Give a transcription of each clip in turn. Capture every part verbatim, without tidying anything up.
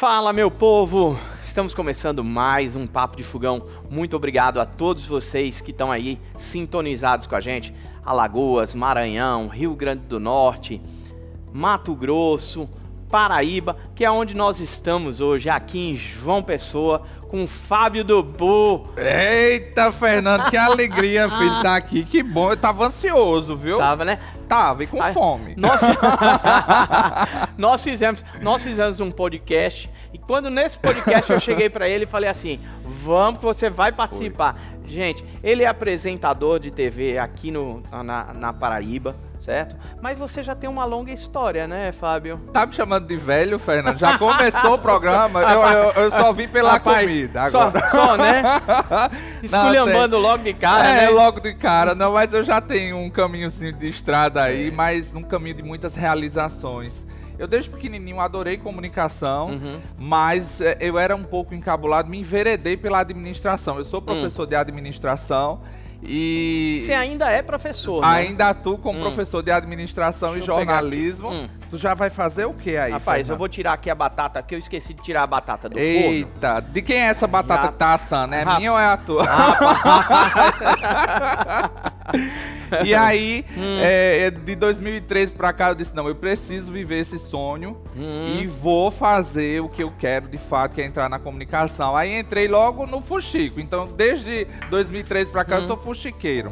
Fala, meu povo! Estamos começando mais um Papo de Fogão. Muito obrigado a todos vocês que estão aí sintonizados com a gente. Alagoas, Maranhão, Rio Grande do Norte, Mato Grosso, Paraíba, que é onde nós estamos hoje, aqui em João Pessoa, com o Fábio do Bú. Eita, Fernando, que alegria, filho, estar tá aqui. Que bom, eu tava ansioso, viu? Tava, né? Tava, e com ah, fome. Nós... nós, fizemos, nós fizemos um podcast, e quando nesse podcast eu cheguei pra ele e falei assim, vamos que você vai participar. Oi. Gente, ele é apresentador de T V aqui no, na, na Paraíba. Certo? Mas você já tem uma longa história, né, Fábio? Tá me chamando de velho, Fernando? Já começou o programa, eu, eu, eu só vim pela Rapaz, comida agora. Só, só né? Esculhambando tem... logo de cara, é, né? É, logo de cara. Não, mas eu já tenho um caminhozinho de estrada aí, é. mas um caminho de muitas realizações. Eu desde pequenininho adorei comunicação, uhum. mas eu era um pouco encabulado, me enveredei pela administração. Eu sou professor hum. de administração. E você ainda é professor, né? Ainda atuo como hum. professor de administração Deixa e jornalismo. Hum. Tu já vai fazer o que aí, Rapaz, Fernando? Eu vou tirar aqui a batata, que eu esqueci de tirar a batata do Eita, forno. De quem é essa batata já... que tá assando? É Rapaz. minha ou é a tua? E aí, hum. é, de dois mil e treze pra cá, eu disse, não, eu preciso viver esse sonho hum. e vou fazer o que eu quero, de fato, que é entrar na comunicação. Aí entrei logo no fuxico. Então, desde dois mil e treze pra cá, hum. eu sou fuxiqueiro.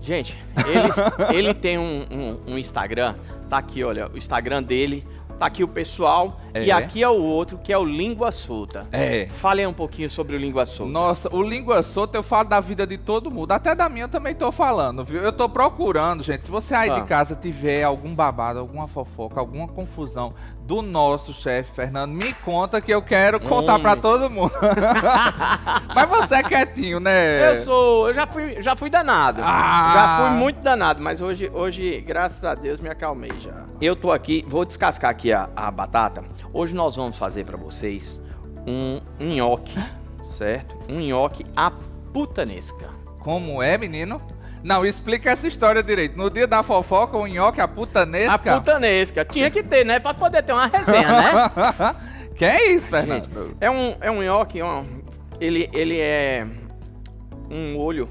Gente, ele, ele tem um, um, um Instagram, tá aqui, olha, o Instagram dele... Tá aqui o pessoal é. e aqui é o outro, que é o Língua Solta. É. Falei um pouquinho sobre o Língua Solta. Nossa, o Língua Solta eu falo da vida de todo mundo, até da minha eu também tô falando, viu? Eu tô procurando, gente, se você aí ah. de casa tiver algum babado, alguma fofoca, alguma confusão do nosso chefe, Fernando, me conta que eu quero contar hum. pra todo mundo. Mas você é quietinho, né? Eu sou, eu já fui, já fui danado. Ah. Já fui muito danado, mas hoje, hoje, graças a Deus, me acalmei já. Eu tô aqui, vou descascar aqui A, a batata. Hoje nós vamos fazer para vocês um nhoque, certo? Um nhoque à putanesca. Como é, menino? Não, explica essa história direito. No dia da fofoca, um nhoque à putanesca? A putanesca. Tinha que ter, né? Para poder ter uma resenha, né? Que é isso, Fernando? Gente, é um, é um nhoque, um, ele, ele é um molho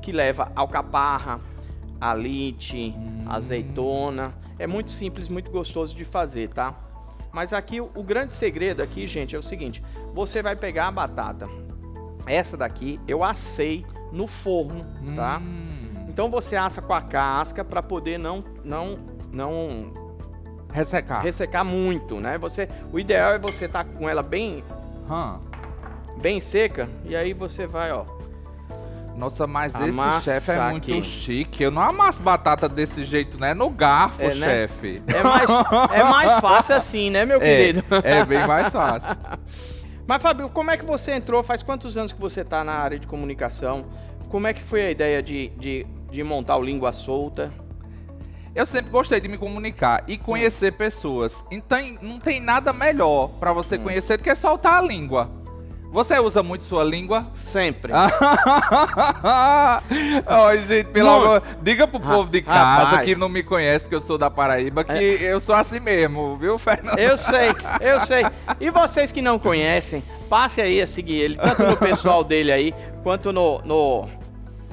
que leva alcaparra, alite, hum. azeitona. É muito simples, muito gostoso de fazer, tá? Mas aqui, o, o grande segredo aqui, gente, é o seguinte. Você vai pegar a batata. Essa daqui eu assei no forno, hum. tá? Então você assa com a casca para poder não... não, não ressecar. Ressecar muito, né? Você, o ideal é você estar tá com ela bem... Hum. Bem seca. E aí você vai, ó... Nossa, mas Amassa esse chefe é muito aqui. chique. Eu não amasso batata desse jeito, né? No garfo, é, chefe. Né? É, mais, é mais fácil assim, né, meu é, querido? É bem mais fácil. Mas, Fábio, como é que você entrou? Faz quantos anos que você está na área de comunicação? Como é que foi a ideia de, de, de montar o Língua Solta? Eu sempre gostei de me comunicar e conhecer hum. pessoas. Então, não tem nada melhor para você hum. conhecer do que soltar a língua. Você usa muito sua língua? Sempre. oh, gente, pelo amor... Diga pro povo de casa Rapaz. que não me conhece, que eu sou da Paraíba, que é. eu sou assim mesmo, viu, Fernando? Eu sei, eu sei. E vocês que não conhecem, passe aí a seguir ele, tanto no pessoal dele aí, quanto no... No,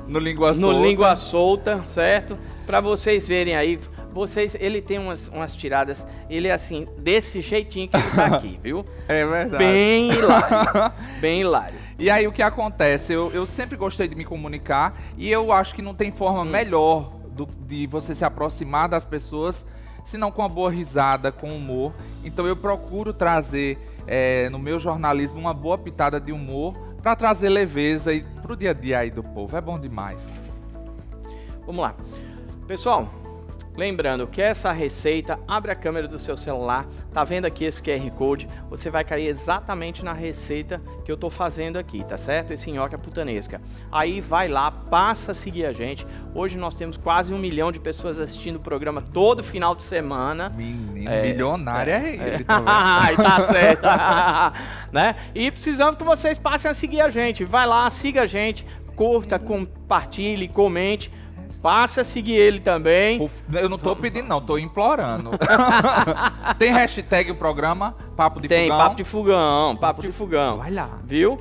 no, língua, no solta. língua Solta, certo? Pra vocês verem aí... Vocês, ele tem umas, umas tiradas, ele é assim, desse jeitinho que ele tá aqui, viu? É verdade. Bem hilário, bem hilário. E aí o que acontece? Eu, eu sempre gostei de me comunicar e eu acho que não tem forma hum. melhor do, de você se aproximar das pessoas, senão com uma boa risada, com humor. Então eu procuro trazer é, no meu jornalismo uma boa pitada de humor para trazer leveza e pro dia a dia aí do povo. É bom demais. Vamos lá. Pessoal... Lembrando que essa receita, abre a câmera do seu celular, tá vendo aqui esse Q R Code, você vai cair exatamente na receita que eu tô fazendo aqui, tá certo? Esse nhoque à putanesca. Aí vai lá, passa a seguir a gente. Hoje nós temos quase um milhão de pessoas assistindo o programa todo final de semana. Menino, é, milionário é, é ele é. também. Ai, tá certo. né? E precisamos que vocês passem a seguir a gente. Vai lá, siga a gente, curta, compartilhe, comente. Passa a seguir ele também. Eu não tô pedindo, não, tô implorando. Tem hashtag o programa Papo de Fogão? Tem, Papo de Fogão, Papo de Fogão. Vai lá. Viu?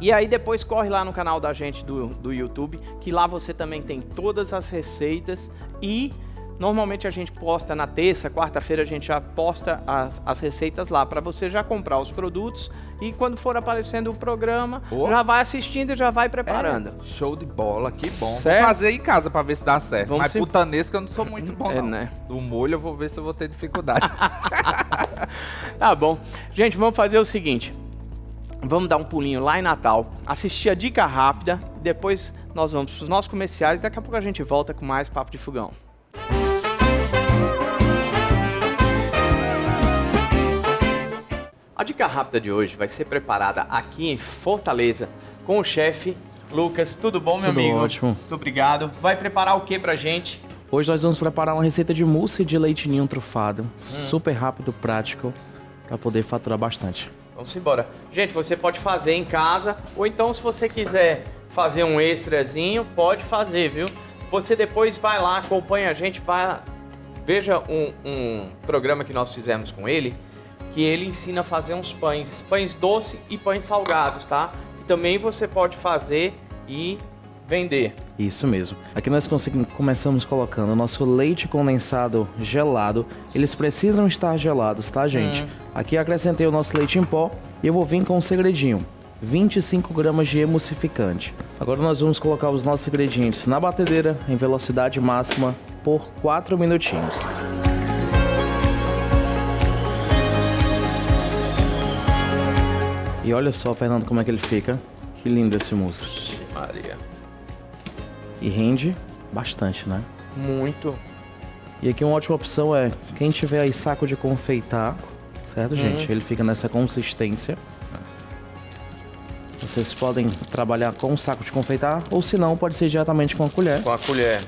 E aí depois corre lá no canal da gente do, do YouTube, que lá você também tem todas as receitas e normalmente a gente posta na terça, quarta-feira a gente já posta as, as receitas lá para você já comprar os produtos e quando for aparecendo o programa, oh, já vai assistindo e já vai preparando. É, show de bola, que bom. Certo? Vou fazer em casa para ver se dá certo. Vamos. Mas se... putanesca eu não sou muito bom, é, não. Né? O molho eu vou ver se eu vou ter dificuldade. Tá bom. Gente, vamos fazer o seguinte. Vamos dar um pulinho lá em Natal, assistir a dica rápida, depois nós vamos para os nossos comerciais e daqui a pouco a gente volta com mais Papo de Fogão. A dica rápida de hoje vai ser preparada aqui em Fortaleza com o chefe Lucas. Tudo bom, meu amigo? Tudo ótimo. Muito obrigado. Vai preparar o que pra gente? Hoje nós vamos preparar uma receita de mousse de leite ninho trufado, hum. super rápido, prático, para poder faturar bastante. Vamos embora. Gente, você pode fazer em casa, ou então se você quiser fazer um extrazinho, pode fazer, viu? Você depois vai lá, acompanha a gente, vai... veja um, um programa que nós fizemos com ele, que ele ensina a fazer uns pães, pães doces e pães salgados, tá? E também você pode fazer e vender. Isso mesmo. Aqui nós conseguimos, começamos colocando o nosso leite condensado gelado. Eles precisam estar gelados, tá, gente? Hum. Aqui eu acrescentei o nosso leite em pó e eu vou vir com um segredinho. vinte e cinco gramas de emulsificante. Agora nós vamos colocar os nossos ingredientes na batedeira em velocidade máxima por quatro minutinhos. E olha só, Fernando, como é que ele fica. Que lindo esse mousse. Maria. E rende bastante, né? Muito. E aqui uma ótima opção é, quem tiver aí saco de confeitar, certo, gente? Hum. Ele fica nessa consistência. Vocês podem trabalhar com um saco de confeitar, ou se não, pode ser diretamente com a colher. Com a colher.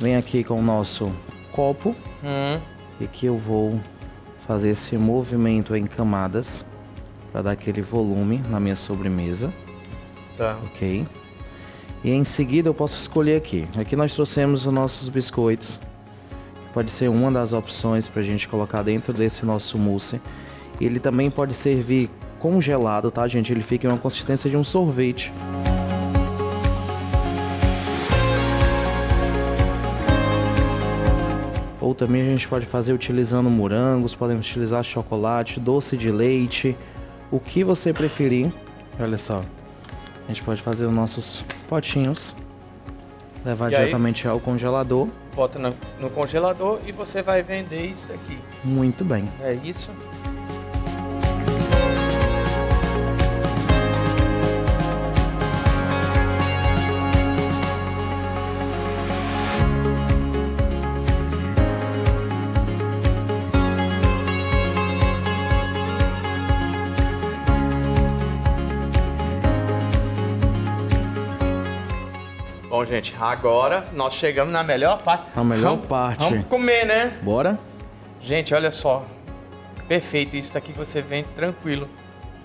Vem aqui com o nosso copo. Hum. E aqui eu vou fazer esse movimento em camadas, para dar aquele volume na minha sobremesa. Tá. Ok. E em seguida eu posso escolher aqui. Aqui nós trouxemos os nossos biscoitos. Pode ser uma das opções para a gente colocar dentro desse nosso mousse. Ele também pode servir congelado, tá, gente? Ele fica em uma consistência de um sorvete. Ou também a gente pode fazer utilizando morangos, podemos utilizar chocolate, doce de leite, o que você preferir. Olha só, a gente pode fazer os nossos potinhos, levar e diretamente aí ao congelador. Bota no, no congelador e você vai vender isso daqui. Muito bem. É isso. Bom, gente, agora nós chegamos na melhor parte. A melhor vamos, parte. Vamos comer, né? Bora? Gente, olha só. Perfeito, isso daqui você vende tranquilo.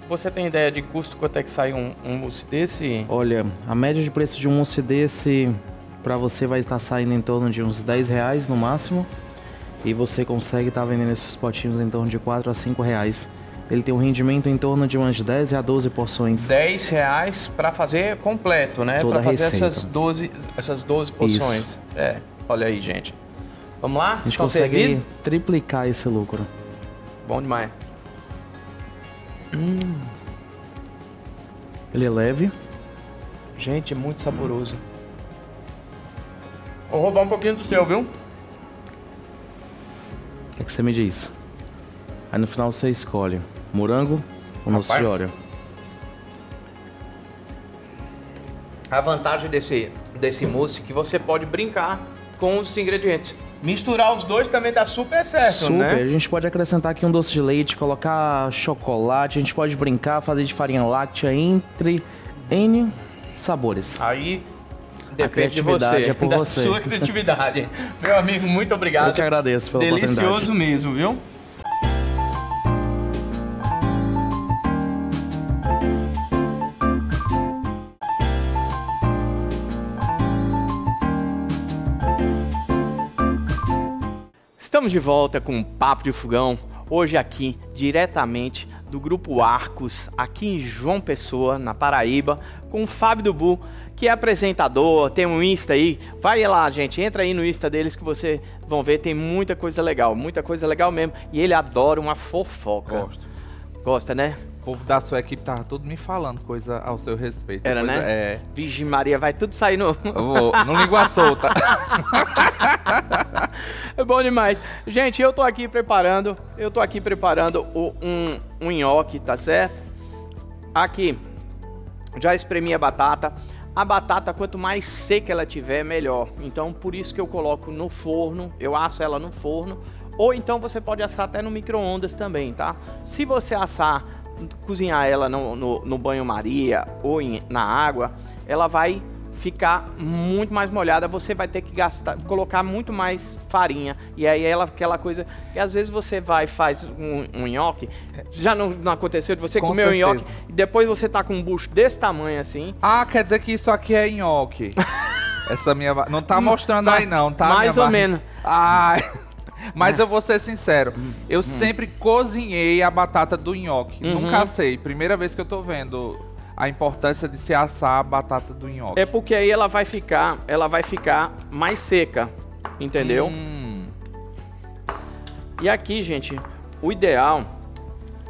Você tem ideia de custo, quanto é que sai um, um mousse desse? Olha, a média de preço de um mousse desse pra você vai estar saindo em torno de uns dez reais no máximo. E você consegue estar vendendo esses potinhos em torno de quatro a cinco reais. Ele tem um rendimento em torno de umas dez a doze porções. dez reais para fazer completo, né? Para fazer essas doze, essas doze porções. Isso. É, olha aí, gente. Vamos lá? A gente Estão consegue servido? triplicar esse lucro. Bom demais. Hum. Ele é leve. Gente, é muito saboroso. Vou roubar um pouquinho do seu, viu? O que, que você me diz? Aí no final você escolhe morango ou nosso de óleo. A vantagem desse, desse mousse é que você pode brincar com os ingredientes. Misturar os dois também dá super certo, super, né? Super, a gente pode acrescentar aqui um doce de leite, colocar chocolate, a gente pode brincar, fazer de farinha láctea, entre N sabores. Aí depende de você, é por da você. Sua criatividade. Meu amigo, muito obrigado. Eu que agradeço pela Delicioso oportunidade. Delicioso mesmo, viu? Estamos de volta com o Papo de Fogão, hoje aqui diretamente do Grupo Arcos, aqui em João Pessoa, na Paraíba, com o Fábio do Bú, que é apresentador, tem um Insta aí, vai lá gente, entra aí no Insta deles que vocês vão ver, tem muita coisa legal, muita coisa legal mesmo, e ele adora uma fofoca. Gosto. Gosta, né? O povo da sua equipe tava todo me falando coisa ao seu respeito. Era, coisa, né? É... Virgem Maria, vai tudo sair no... Vou, no Língua Solta. É bom demais. Gente, eu tô aqui preparando, eu tô aqui preparando o, um, um nhoque, tá certo? Aqui, já espremi a batata. A batata, quanto mais seca ela tiver, melhor. Então, por isso que eu coloco no forno, eu asso ela no forno. Ou então você pode assar até no micro-ondas também, tá? Se você assar... cozinhar ela no, no, no banho-maria ou em, na água, ela vai ficar muito mais molhada, você vai ter que gastar, colocar muito mais farinha, e aí ela, aquela coisa, que às vezes você vai faz um, um nhoque, já não, não aconteceu de você com comer certeza. Um nhoque, e depois você tá com um bucho desse tamanho assim. Ah, quer dizer que isso aqui é nhoque. Essa minha... não tá mostrando hum, aí não, tá? Mais ou menos. Ai... Mas eu vou ser sincero, eu hum. sempre cozinhei a batata do nhoque, uhum. nunca assei. Primeira vez que eu tô vendo a importância de se assar a batata do nhoque. É porque aí ela vai ficar, ela vai ficar mais seca, entendeu? Hum. E aqui, gente, o ideal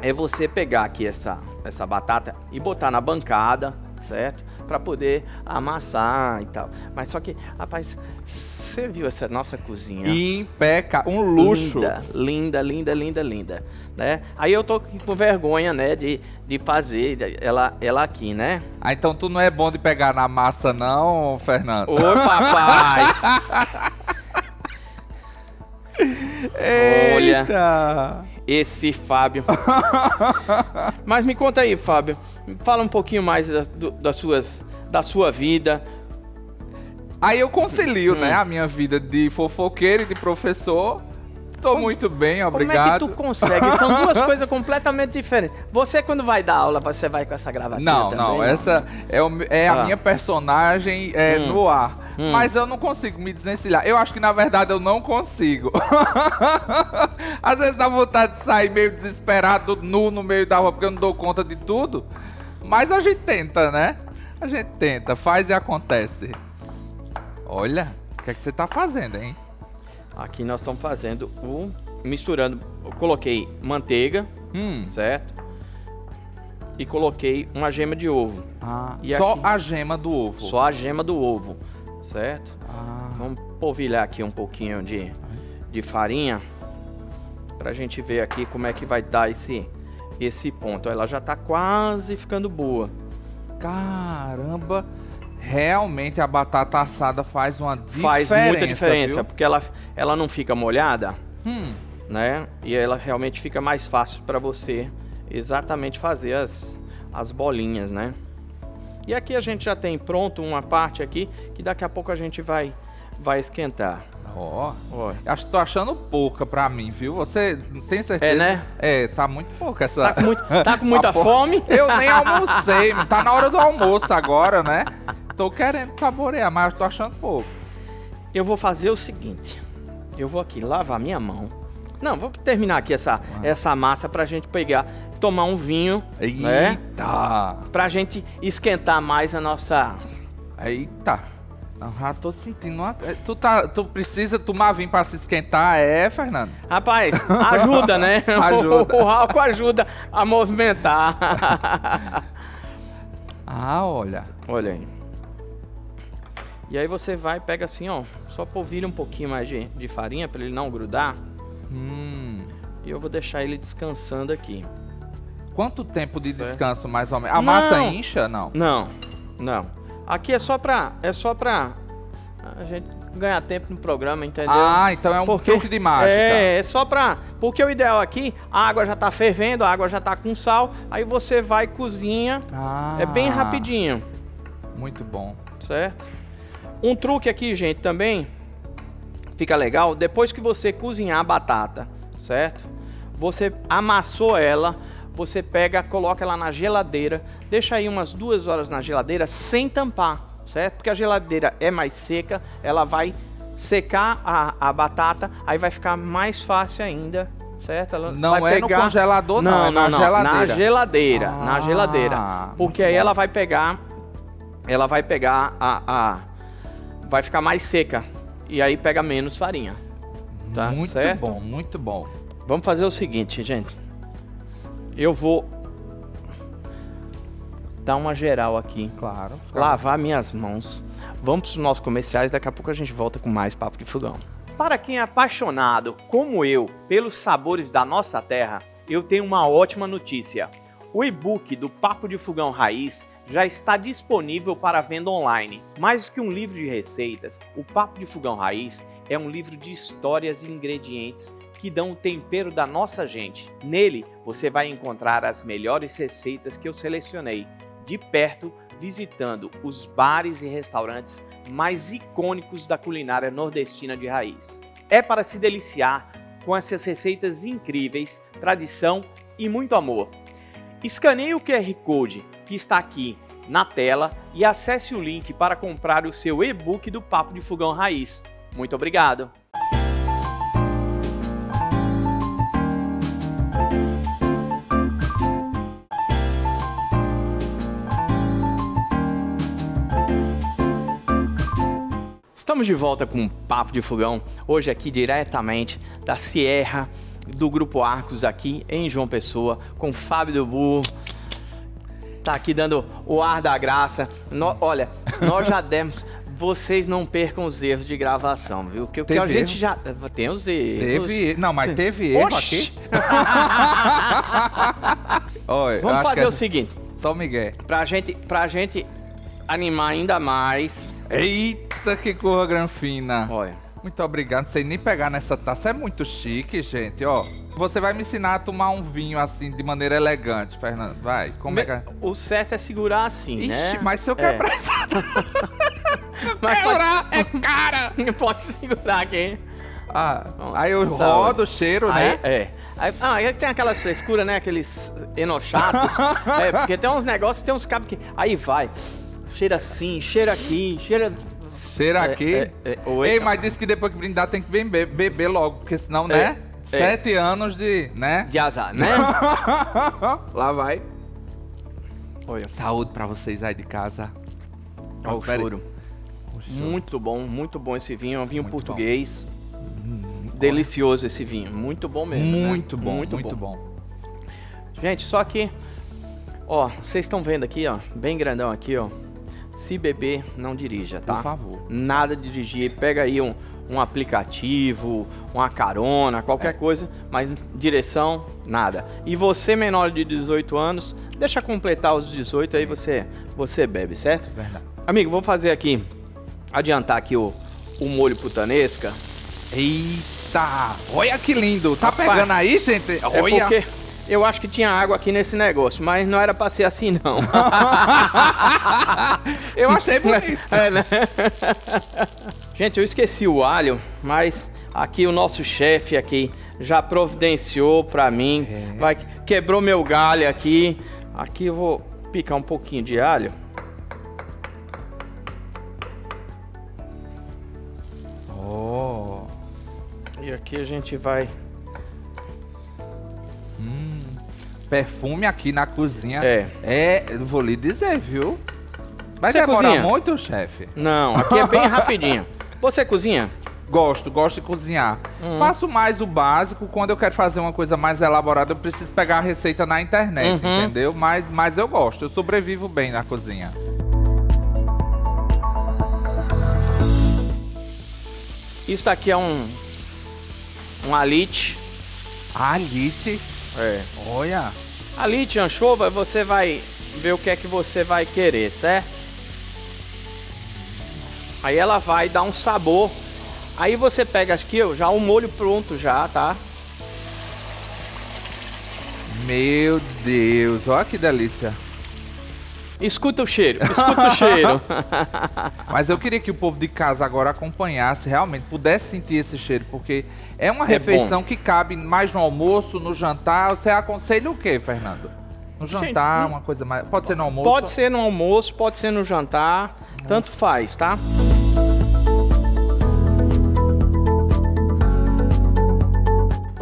é você pegar aqui essa, essa batata e botar na bancada, certo? Pra poder amassar e tal. Mas só que, rapaz... você viu essa nossa cozinha? Impecável, um luxo. Linda, linda, linda, linda, linda. Né? Aí eu tô com vergonha, né, de, de fazer ela, ela aqui, né? Ah, então tu não é bom de pegar na massa não, Fernando? Ô, papai! Olha, eita. Esse Fábio. Mas me conta aí, Fábio. Fala um pouquinho mais da, do, das suas, da sua vida. Aí eu concilio, hum. né, a minha vida de fofoqueiro e de professor. Tô como, muito bem, obrigado. Como é que tu consegue? São duas coisas completamente diferentes. Você, quando vai dar aula, você vai com essa gravatinha Não, também, não, essa não. é, o, é ah. a minha personagem é, hum. no ar. Hum. Mas eu não consigo me desvencilhar. Eu acho que, na verdade, eu não consigo. Às vezes dá vontade de sair meio desesperado, nu no meio da rua, porque eu não dou conta de tudo. Mas a gente tenta, né? A gente tenta, faz e acontece. Olha, o que é que você tá fazendo, hein? Aqui nós estamos fazendo o... misturando, eu coloquei manteiga, hum. certo? E coloquei uma gema de ovo. Ah, e só aqui, a gema do ovo? Só a gema do ovo, certo? Ah. Vamos polvilhar aqui um pouquinho de, de farinha, pra gente ver aqui como é que vai dar esse, esse ponto. Ela já tá quase ficando boa. Caramba! Realmente a batata assada faz uma diferença, faz muita diferença, viu? Porque ela, ela não fica molhada, hum. né? E ela realmente fica mais fácil para você exatamente fazer as, as bolinhas, né? E aqui a gente já tem pronto uma parte aqui, que daqui a pouco a gente vai, vai esquentar. Ó, oh, oh. tô achando pouca pra mim, viu? Você tem certeza? É, né? É, tá muito pouca essa... Tá com, muito, tá com muita fome? Eu nem almocei, tá na hora do almoço agora, né? Tô querendo saborear, mas tô achando pouco. Eu vou fazer o seguinte, eu vou aqui lavar minha mão. Não, vou terminar aqui essa, ah. essa massa pra gente pegar, tomar um vinho. Eita! Né? Pra gente esquentar mais a nossa... Eita! Ah, tô sentindo uma... tu, tá, tu precisa tomar vinho pra se esquentar, é, Fernando? Rapaz, ajuda, né? Ajuda. O, o álcool ajuda a movimentar. Ah, olha. Olha aí. E aí você vai, pega assim, ó, só polvilha um pouquinho mais de, de farinha pra ele não grudar. Hum. E eu vou deixar ele descansando aqui. Quanto tempo de certo. Descanso, mais ou menos? A não. massa incha, não? Não, não. Aqui é só pra, é só pra a gente ganhar tempo no programa, entendeu? Ah, então é um porque, truque de mágica. É, é só pra... Porque o ideal aqui, a água já tá fervendo, a água já tá com sal, aí você vai cozinha, ah, é bem rapidinho. Muito bom. Certo? Um truque aqui, gente, também, fica legal, depois que você cozinhar a batata, certo? Você amassou ela... você pega, coloca ela na geladeira, deixa aí umas duas horas na geladeira sem tampar, certo? Porque a geladeira é mais seca, ela vai secar a, a batata, aí vai ficar mais fácil ainda, certo? Ela não vai é pegar... no congelador, não, não é na não, geladeira. Na geladeira, ah, na geladeira. Porque aí bom. ela vai pegar, ela vai pegar a, a... vai ficar mais seca e aí pega menos farinha. Tá muito certo? bom, muito bom. Vamos fazer o seguinte, gente. Eu vou dar uma geral aqui. Claro. claro. Lavar minhas mãos. Vamos para os nossos comerciais, daqui a pouco a gente volta com mais Papo de Fogão. Para quem é apaixonado, como eu, pelos sabores da nossa terra, eu tenho uma ótima notícia. O e-book do Papo de Fogão Raiz já está disponível para venda online. Mais que um livro de receitas, o Papo de Fogão Raiz é um livro de histórias e ingredientes que dão o tempero da nossa gente. Nele, você vai encontrar as melhores receitas que eu selecionei, de perto, visitando os bares e restaurantes mais icônicos da culinária nordestina de raiz. É para se deliciar com essas receitas incríveis, tradição e muito amor. Escaneie o Q R Code que está aqui na tela e acesse o link para comprar o seu e-book do Papo de Fogão Raiz. Muito obrigado! Estamos de volta com o Papo de Fogão, hoje aqui diretamente da Sierra, do Grupo Arcos, aqui em João Pessoa, com o Fábio do Bú. Tá aqui dando o ar da graça. No, olha, nós já demos... Vocês não percam os erros de gravação, viu? Porque teve a gente erro. já... Tem os erros. Teve... Não, mas teve erro Oxi. aqui. Oi, Vamos acho fazer que... o seguinte. Só o Miguel. Pra gente, pra gente animar ainda mais... Eita, que cor granfina. Olha. Muito obrigado, não sei nem pegar nessa taça. É muito chique, gente, ó. Você vai me ensinar a tomar um vinho assim, de maneira elegante, Fernando. Vai, como me... é que... O certo é segurar assim, Ixi, né? Mas se eu quebrar é. essa taça... Quebrar pode... é cara! Pode segurar aqui, hein? Ah, aí eu Saúde. rodo o cheiro, aí, né? É. Aí, ah, aí tem aquelas frescuras, né? Aqueles enochados. É, porque tem uns negócios, tem uns cabos que... Aí vai... Cheira assim, cheira aqui, cheira... Cheira aqui? É, é, é, oi, Ei, mas disse que depois que brindar tem que beber, beber logo, porque senão, é, né? É. Sete anos de... né? De azar, né? Lá vai. Olha. Saúde pra vocês aí de casa. Olha o choro. Muito bom, muito bom esse vinho. É um vinho muito português. Hum, Delicioso esse vinho. Muito bom mesmo, Muito né? bom, muito, muito bom. bom. Gente, só que... Ó, vocês estão vendo aqui, ó. Bem grandão aqui, ó. Se beber, não dirija, tá? Por favor. Nada de dirigir. Pega aí um, um aplicativo, uma carona, qualquer é. coisa, mas direção, nada. E você, menor de dezoito anos, deixa completar os dezoito, aí você, você bebe, certo? Verdade. Amigo, vou fazer aqui, adiantar aqui o, o molho putanesca. Eita! Olha que lindo! Tá Rapaz, pegando aí, gente? Olha! É porque... Eu acho que tinha água aqui nesse negócio, mas não era pra ser assim, não. Eu achei bonito. É, né? Gente, eu esqueci o alho, mas aqui o nosso chefe aqui já providenciou pra mim. É. Vai, quebrou meu galho aqui. Aqui eu vou picar um pouquinho de alho. Oh. E aqui a gente vai... Hum, perfume aqui na cozinha. É. É, vou lhe dizer, viu? Vai demorar muito, chefe? Não, aqui é bem rapidinho. Você cozinha? Gosto, gosto de cozinhar. Uhum. Faço mais o básico. Quando eu quero fazer uma coisa mais elaborada, eu preciso pegar a receita na internet, uhum. entendeu? Mas, mas eu gosto, eu sobrevivo bem na cozinha. Isso aqui é um... Um alite. Alite? É. Olha. Alite, anchova, você vai ver o que é que você vai querer, certo? Aí ela vai dar um sabor. Aí você pega aqui, ó, já o molho pronto já, tá? Meu Deus, olha que delícia. Escuta o cheiro, escuta o cheiro. Mas eu queria que o povo de casa agora acompanhasse, realmente, pudesse sentir esse cheiro, porque é uma é refeição bom. que cabe mais no almoço, no jantar. Você aconselha o quê, Fernando? No jantar, Gente, uma coisa mais... Pode ser no almoço? Pode ser no almoço, pode ser no jantar, Nossa. tanto faz, tá?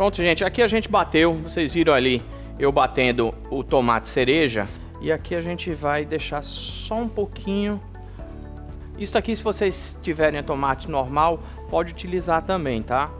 Pronto, gente, aqui a gente bateu, vocês viram ali eu batendo o tomate cereja. E aqui a gente vai deixar só um pouquinho. Isso aqui, se vocês tiverem tomate normal, pode utilizar também, tá?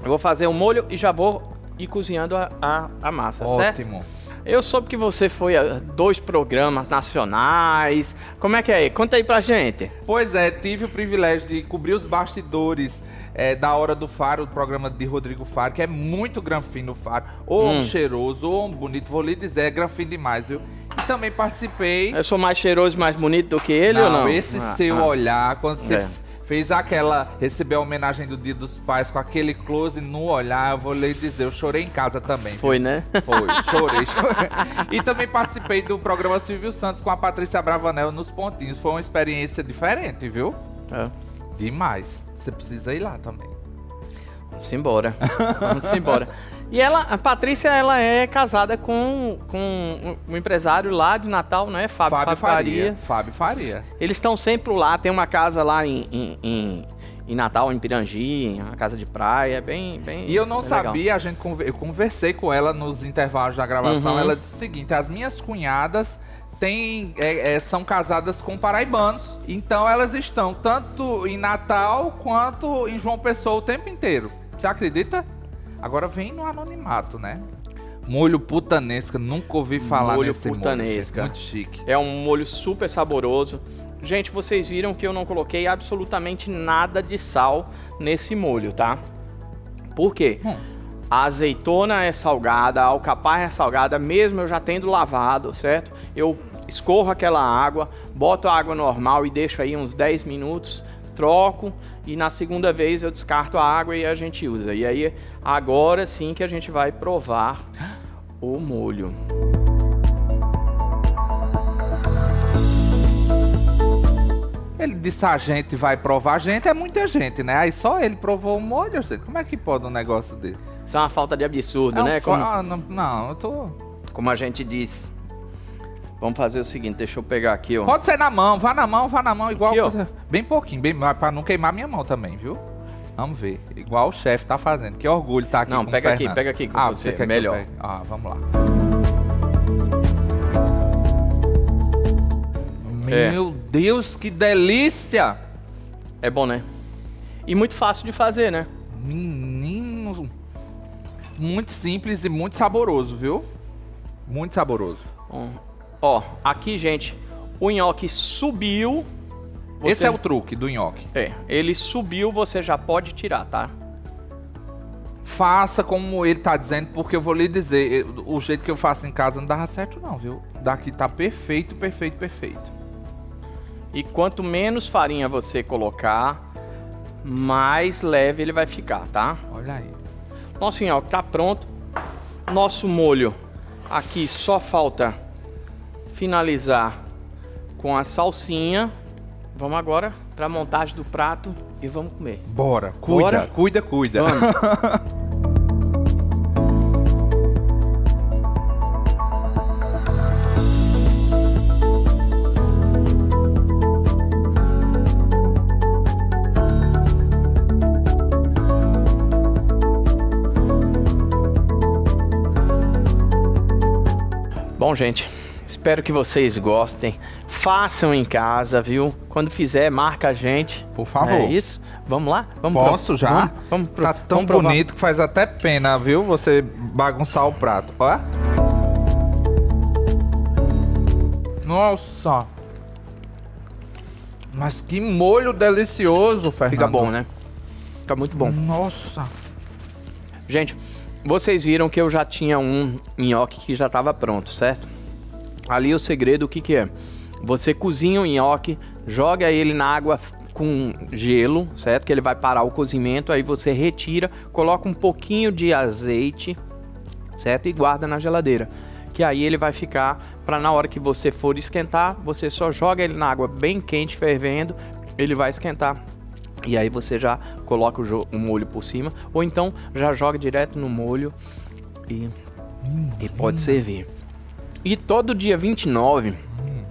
Eu vou fazer o molho e já vou ir cozinhando a, a, a massa, ótimo, certo? Ótimo. Eu soube que você foi a dois programas nacionais. Como é que é? Conta aí pra gente. Pois é, tive o privilégio de cobrir os bastidores é, da Hora do Faro, o programa de Rodrigo Faro, que é muito granfino o Faro. Ou hum. um cheiroso, ou um bonito. Vou lhe dizer, é granfino demais, viu? E também participei... Eu sou mais cheiroso, mais bonito do que ele, não, ou não? Esse ah, seu ah. olhar, quando você... É. Fez aquela, recebeu a homenagem do Dia dos Pais com aquele close no olhar, eu vou lhe dizer, eu chorei em casa também. Foi, viu? Né? Foi, chorei, chorei. E também participei do programa Silvio Santos com a Patrícia Abravanel nos pontinhos. Foi uma experiência diferente, viu? É. Demais. Você precisa ir lá também. Vamos embora. Vamos embora. E ela, a Patrícia, ela é casada com, com um empresário lá de Natal, né? Fábio, Fábio Faria. Faria. Fábio Faria. Eles estão sempre lá, tem uma casa lá em, em, em, em Natal, em Pirangi, uma casa de praia, bem bem. E eu não sabia, legal. A gente eu conversei com ela nos intervalos da gravação, uhum. Ela disse o seguinte, as minhas cunhadas têm, é, é, são casadas com paraibanos, então elas estão tanto em Natal quanto em João Pessoa o tempo inteiro. Você acredita? Agora vem no anonimato, né? Molho putanesca, nunca ouvi falar molho nesse putanesca. Molho putanesca. Muito chique. É um molho super saboroso. Gente, vocês viram que eu não coloquei absolutamente nada de sal nesse molho, tá? Por quê? Hum. A azeitona é salgada, a alcaparra é salgada, mesmo eu já tendo lavado, certo? Eu escorro aquela água, boto a água normal e deixo aí uns dez minutos, troco... E na segunda vez eu descarto a água e a gente usa. E aí, agora sim que a gente vai provar o molho. Ele disse a gente vai provar a gente, é muita gente, né? Aí só ele provou o molho, eu sei. Como é que pode um negócio dele? Isso é uma falta de absurdo, é né? Um fa... Como... ah, não, não, eu tô... Como a gente disse. Vamos fazer o seguinte, deixa eu pegar aqui, ó. Pode ser na mão, vá na mão, vá na mão, igual... Aqui, bem pouquinho, bem, pra não queimar minha mão também, viu? Vamos ver, igual o chefe tá fazendo. Que orgulho tá aqui não, com o Fernando. Não, pega aqui, pega aqui com ah, você, você quer melhor. Que ah, vamos lá. É. Meu Deus, que delícia! É bom, né? E muito fácil de fazer, né? Menino... Muito simples e muito saboroso, viu? Muito saboroso. Hum. Ó, aqui, gente, o nhoque subiu. Você... Esse é o truque do nhoque. É, ele subiu, você já pode tirar, tá? Faça como ele tá dizendo, porque eu vou lhe dizer, o jeito que eu faço em casa não dava certo não, viu? Daqui tá perfeito, perfeito, perfeito. E quanto menos farinha você colocar, mais leve ele vai ficar, tá? Olha aí. Nosso nhoque tá pronto. Nosso molho aqui só falta... finalizar com a salsinha. Vamos agora para a montagem do prato e vamos comer. Bora, cuida, Bora. cuida, cuida. Vamos. Bom, gente, espero que vocês gostem. Façam em casa, viu? Quando fizer, marca a gente. Por favor. É isso? Vamos lá? Vamos Posso pro... já? Vamos, vamos pro... Tá tão vamos bonito que faz até pena, viu? Você bagunçar o prato. Ó. Nossa! Mas que molho delicioso, Fernando. Fica bom, né? Fica muito bom. Nossa! Gente, vocês viram que eu já tinha um nhoque que já estava pronto, certo? Ali o segredo, o que que é? Você cozinha o nhoque, joga ele na água com gelo, certo? Que ele vai parar o cozimento, aí você retira, coloca um pouquinho de azeite, certo? E guarda na geladeira. Que aí ele vai ficar, para na hora que você for esquentar, você só joga ele na água bem quente, fervendo, ele vai esquentar. E aí você já coloca o, o molho por cima, ou então já joga direto no molho e, hum, e pode hum. servir. E todo dia vinte e nove, hum.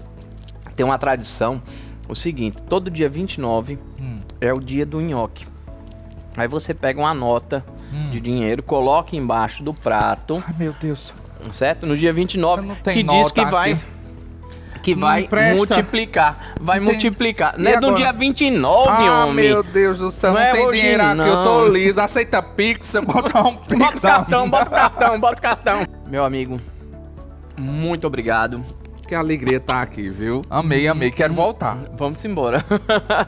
tem uma tradição, o seguinte, todo dia vinte e nove hum. é o dia do nhoque. Aí você pega uma nota hum. de dinheiro, coloca embaixo do prato. Ai, meu Deus. Certo? No dia vinte e nove, que diz que vai... Aqui. Que vai multiplicar. Vai Entendi. multiplicar. Não é do dia vinte e nove, ah, homem. Meu Deus do céu, não, não é tem dinheiro não. aqui, eu tô liso. Aceita Pix, botar um Pix. Bota o cartão, bota o cartão, bota o cartão. Meu amigo, muito obrigado. Que alegria tá aqui, viu? Amei, amei, quero voltar. Vamos embora.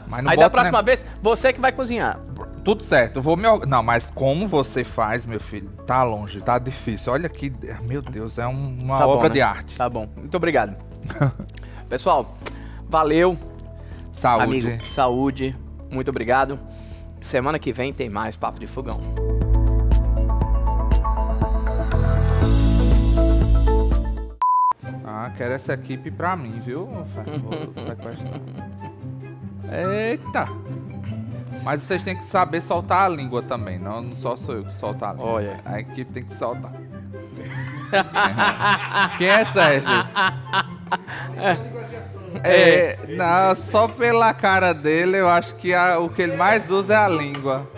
Mas não Aí bota, da próxima né? vez, você que vai cozinhar. Tudo certo, eu vou me... Não, mas como você faz, meu filho, tá longe, tá difícil. Olha aqui, meu Deus, é uma tá obra bom, né? de arte. Tá bom, muito obrigado. Pessoal, valeu. Saúde. Amigo, saúde. Muito obrigado. Semana que vem tem mais Papo de Fogão. Ah, quero essa equipe pra mim, viu? Vou sequestrar. Eita! Mas vocês têm que saber soltar a língua também, não, não só sou eu que solto a língua. Oh, yeah. A equipe tem que soltar. Quem é Sérgio? É, não, só pela cara dele, eu acho que a, o que ele mais usa é a língua.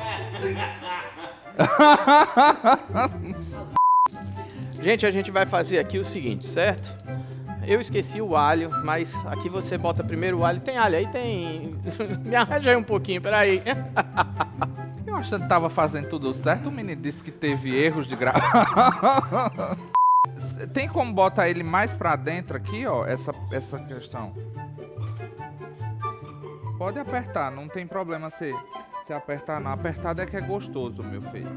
Gente, a gente vai fazer aqui o seguinte, certo? Eu esqueci o alho, mas aqui você bota primeiro o alho. Tem alho aí? Tem... Me arranjei um pouquinho, peraí. Eu achando que tava fazendo tudo certo, o menino disse que teve erros de gravação. Tem como botar ele mais pra dentro aqui, ó, essa, essa questão? Pode apertar, não tem problema se, se apertar não. Apertado é que é gostoso, meu filho.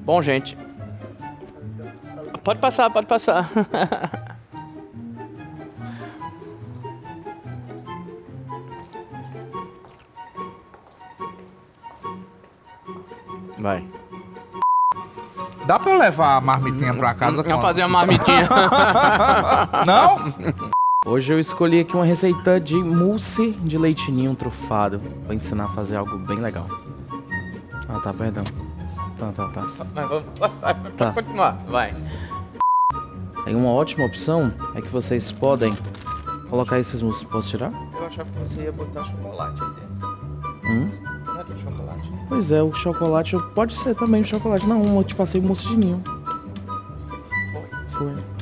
Bom, gente. Pode passar, pode passar. Vai. Dá pra eu levar a marmitinha pra casa? Vamos fazer a marmitinha. Não? Hoje eu escolhi aqui uma receita de mousse de leitinho trufado. Vou ensinar a fazer algo bem legal. Ah, tá, perdão. Tá, tá, tá. Mas vamos tá. continuar, vai. Aí uma ótima opção é que vocês podem colocar esses mousses. Posso tirar? Eu achava que você ia botar chocolate aí dentro. Hum? Chocolate. Pois é, o chocolate pode ser também o chocolate. Não, eu te passei mousse de ninho. Foi. Foi.